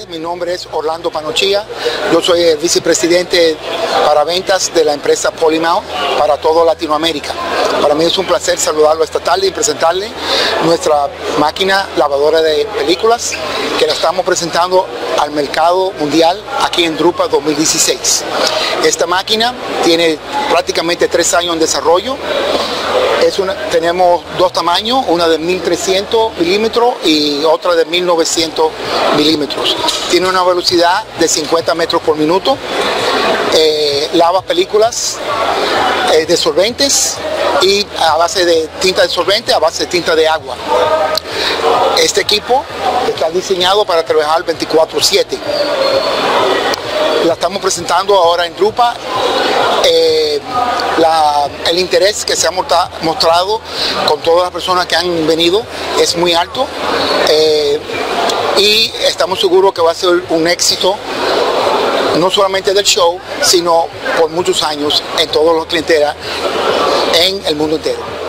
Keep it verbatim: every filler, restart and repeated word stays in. tardes, mi nombre es Orlando Panocchia, yo soy el vicepresidente para ventas de la empresa Polymount para toda Latinoamérica. Para mí es un placer saludarlo esta tarde y presentarle nuestra máquina lavadora de películas que la estamos presentando al mercado mundial aquí en Drupa dos mil dieciséis. Esta máquina tiene prácticamente tres años en desarrollo. Es una, tenemos dos tamaños, una de mil trescientos milímetros y otra de mil novecientos milímetros. Tiene una velocidad de cincuenta metros por minuto, eh, lava películas eh, de solventes y a base de tinta de solvente, a base de tinta de agua. Este equipo está diseñado para trabajar veinticuatro siete. La estamos presentando ahora en Drupa. Eh, la, el interés que se ha mostrado con todas las personas que han venido es muy alto eh, y estamos seguros que va a ser un éxito no solamente del show, sino por muchos años en toda la clientela en el mundo entero.